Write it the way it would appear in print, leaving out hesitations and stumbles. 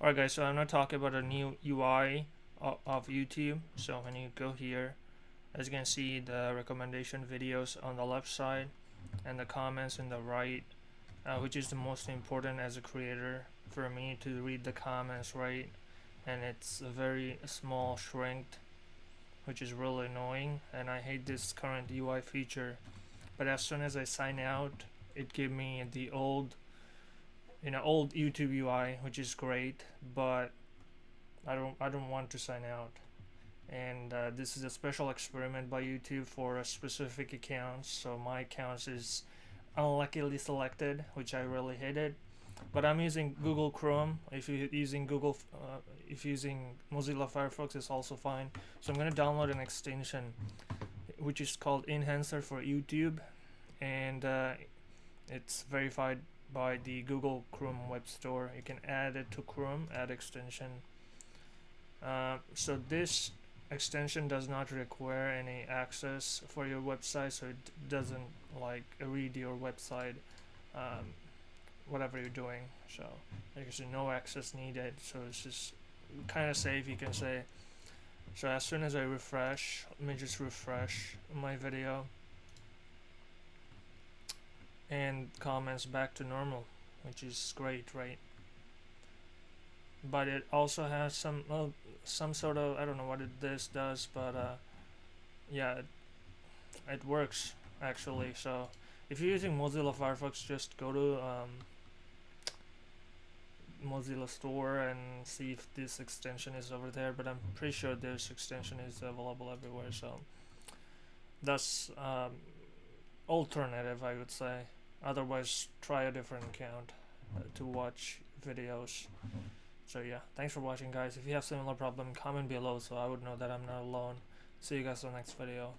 Alright guys, so I'm going to talk about a new UI of YouTube. So when you go here, as you can see, the recommendation videos on the left side and the comments on the right, which is the most important as a creator for me to read the comments, right? And it's a very small shrinked, which is really annoying, and I hate this current UI feature. But as soon as I sign out, it gave me the old YouTube UI, which is great, but I don't want to sign out. And this is a special experiment by YouTube for a specific account, so my account is unluckily selected, which I really hated. But I'm using Google Chrome. If you're using Mozilla Firefox, it's also fine. So I'm going to download an extension which is called Enhancer for YouTube, and it's verified by the Google Chrome web store. You can add it to Chrome, add extension. So this extension does not require any access for your website, so it doesn't like read your website, whatever you're doing. So there's no access needed, so it's just kind of safe, you can say. So as soon as I refresh, let me just refresh my video, and comments back to normal, which is great, right? But it also has some sort of, I don't know what this does, but yeah, it works actually. So if you're using Mozilla Firefox, just go to Mozilla store and see if this extension is over there, but I'm pretty sure this extension is available everywhere. So that's alternative, I would say. Otherwise, try a different account to watch videos. So yeah, thanks for watching guys. If you have similar problem, comment below so I would know that I'm not alone. See you guys in the next video.